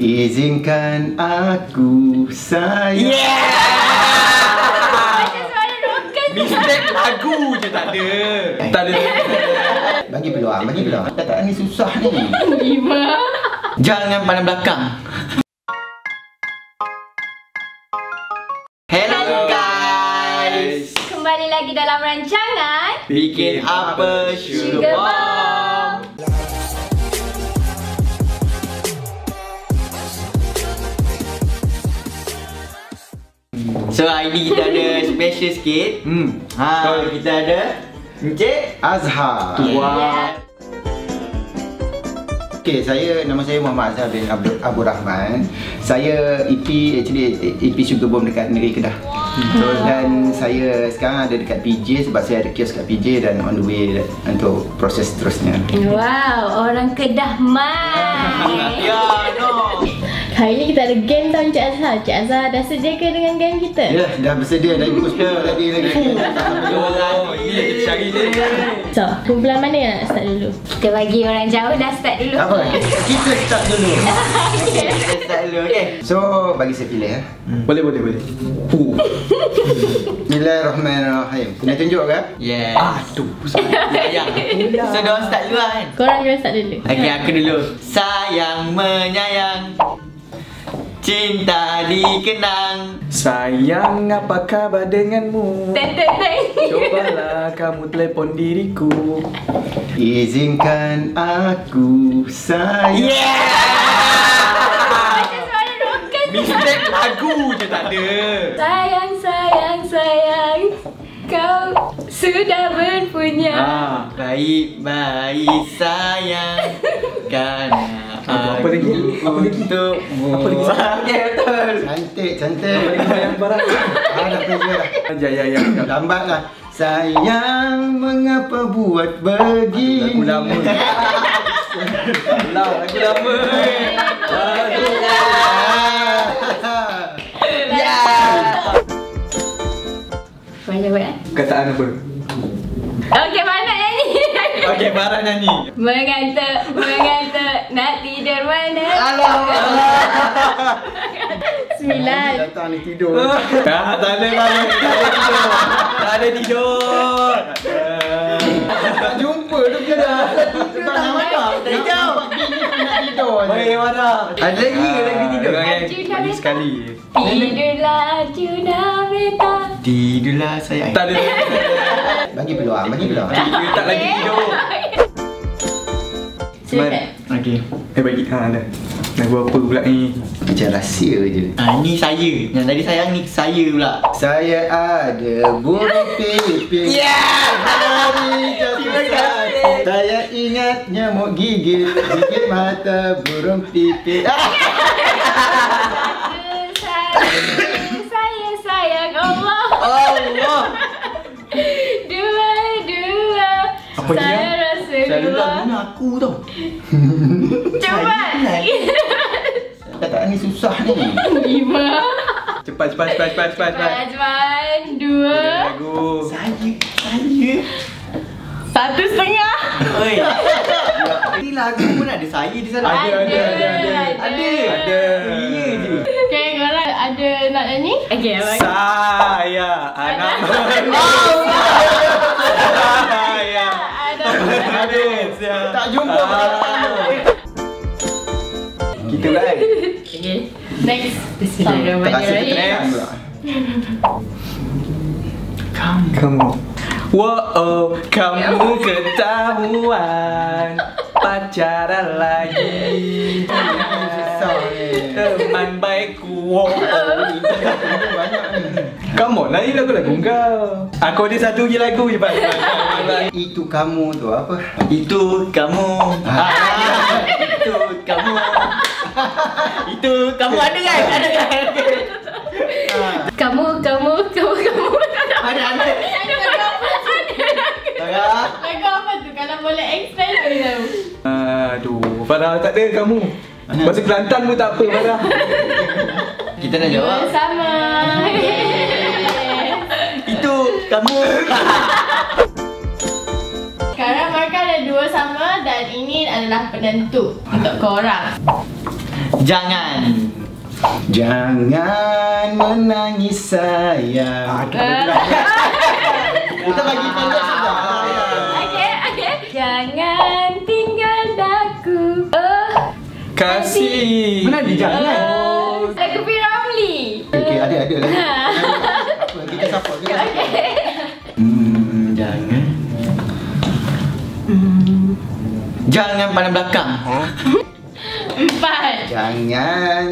Izinkan aku sayang. Macam suara rokan. Mistake lagu je tak ada. Bagi peluang, bagi peluang. Kata ni susah ni. Jangan pandang belakang. Lagi dalam rancangan Bikin Apa Sugarbomb. So hari ni kita ada special sikit. So kita ada Encik Azhar. Okay, nama saya Muhammad Azhar bin Abu Rahman. Saya EP Sugarbomb dekat Negeri Kedah. Dan saya sekarang ada dekat PJ sebab saya ada kios kat PJ dan on the way untuk proses seterusnya. Wow, orang Kedah mai. Ya, no. Hari ni kita ada game tau Encik Azhar. Encik Azhar dah sedia ke dengan game kita? Ya, dah bersedia. Dah ikut sekarang tadi. Ini kita cari dia. So, kumpulan mana yang nak start dulu? Kita bagi orang jauh dah start dulu. Apa? Kita start dulu. Kita start dulu, okay? So, bagi saya pilih ya. Boleh. Bismillahirrahmanirrahim. Kena tunjuk ke? Yes. Aduh, sayang. So, diorang start dulu kan? Korang diorang start dulu. Okay, aku dulu. Sayang menyayang, cinta dikenang. Sayang, apa khabar denganmu? Cobalah kamu telefon diriku. Izinkan aku sayang. Macam suara rokan. Mistake lagu je tak ada. Sayang, sayang, sayang, kau sudah berpunya. Baik-baik sayang. Kan apa lagi? Apa lagi? Okey, betul. Cantik. Nak pergi lah. Ya. Lambat lah. Sayang, mengapa buat begini? Aku lama. Ya. Banyak. Kataan apa? Okey, mana yang ni? Okey, Farah nyanyi. Mengata nak tidur mana? Alamak. 9. Datang ni tidur. Tak ada tidur. Tak jumpa tu ke dah. Tak jauh. Nak tidur. Okey, Farah. Ada lagi tidur. Sekali. Tidurlah Junabeta. Tidurlah sayang. Tak ada. Bagi peluang. Tak lagi tidur. Okey. Bagi dah. Lagu apa pula ni? Macam rahsia je. Ni saya. Yang tadi sayang ni saya pula. Saya ada bunyi pipi. Hari jatuh. Saya ingat nyamuk gigit mata burung pipi. Saya sayang Allah. Allah. Saya rasa Saya guna aku tau. Cepat. Kataan ni susah ni. Cepat. Azman, 2. Lagu. Saya. 1.5. Oi. Ini lagu pun ada saya di sana. Ada. Iya je. Okey, korang ada nak nyanyi? Okey, abang. Saya anak. Tak jumpa. Kita kan. Okey. Next. Bismillahirrahmanirrahim. Kamu. Wow, kamu ketahuan pacaran lagi. Teman baikku. Wow. Come on, lagi lagu-lagu kau. Aku ada satu lagi lagu je. Itu kamu tu apa? Itu kamu. Itu kamu ada kan? Kamu. Ada. Lagu apa tu? Kalau boleh explain aku tahu. Aduh, Farah tak ada kamu. Bahasa Kelantan pun tak apa, Farah. Kita nak jawab sama. Itu kamu. Sekarang mereka ada 2 sama dan ini adalah penentu untuk korang. Jangan menangis sayang. Kita bagi tanda sudah. Okey. Jangan tinggal aku. Kasih. Mana dia jangan? Lagu P. Ramli. Okey, ada lagi. Kita support juga. Okey. Jangan. Jangan pandang belakang. Empat. Jangan.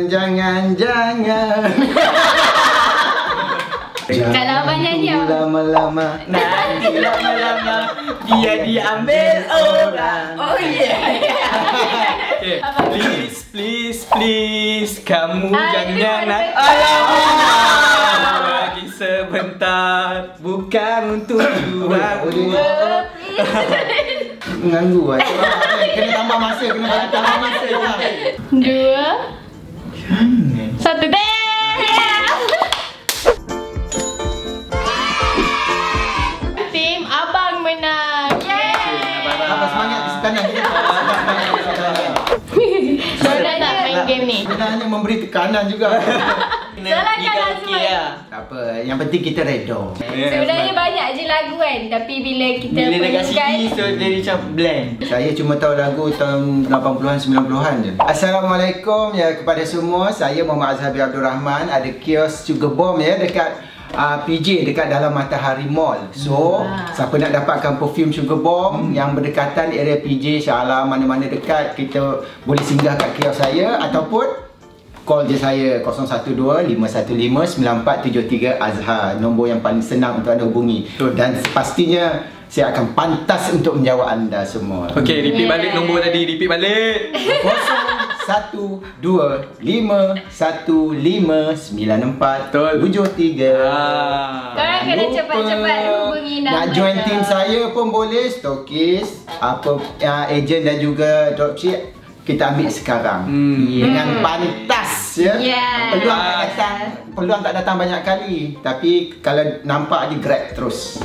Kalau banyak diam. Lama-lama. Nanti lama-lama dia diambil orang. Oh yeah. Okay. Please kamu jangan nak. Alamak. Bagi sebentar, bukan untuk dua. Mengganggu lah. Kena tambah masa, Dua. Satu. Tim Abang menang. Yeay. Abang semangat di setanah. Soalan nak main game ni. Sebenarnya memberi tekanan juga. Salahkanlah semua. Tak apa, yang penting kita redor. Sebenarnya banyak je lagu kan. Tapi bila dekat sini, so dia macam blend. Saya cuma tahu lagu tahun 80-an, 90-an je. Assalamualaikum ya kepada semua. Saya Muhammad Azhar bin Abu Rahman. Ada kios Sugarbomb ya dekat PJ, dekat dalam Matahari Mall. So, siapa nak dapatkan perfume Sugarbomb yang berdekatan area PJ, insyaAllah mana-mana dekat, kita boleh singgah kat kios saya ataupun call je saya 012-515-9473 Azhar. Nombor yang paling senang untuk anda hubungi. Dan pastinya saya akan pantas untuk menjawab anda semua. Okey, repeat balik nombor tadi. 012-515-9473. Korang kena cepat-cepat hubungi nama. Nak join tim saya pun boleh. Stokis, ejen dan juga dropship. Kita ambil sekarang dengan pantas ya. Peluang tak datang banyak kali, tapi kalau nampak dia grab terus.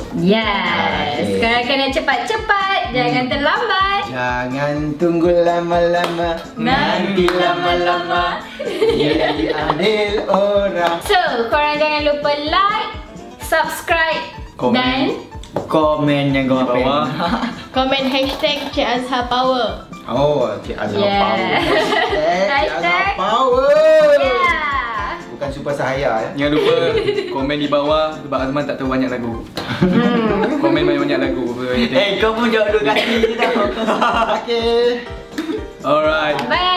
Sekarang kena cepat-cepat, jangan terlambat. Jangan tunggu lama-lama, nanti lama-lama dia diambil orang. So, korang jangan lupa like, subscribe, dan komen yang bawah. Komen #CikAzharPower. Oh, Cik Azhar Power. Bukan Super Sahaya. Jangan lupa komen di bawah sebab Azman tak tahu banyak lagu. Komen banyak-banyak lagu. Kau pun jawab dua kali je dah. Okay. Alright. Bye.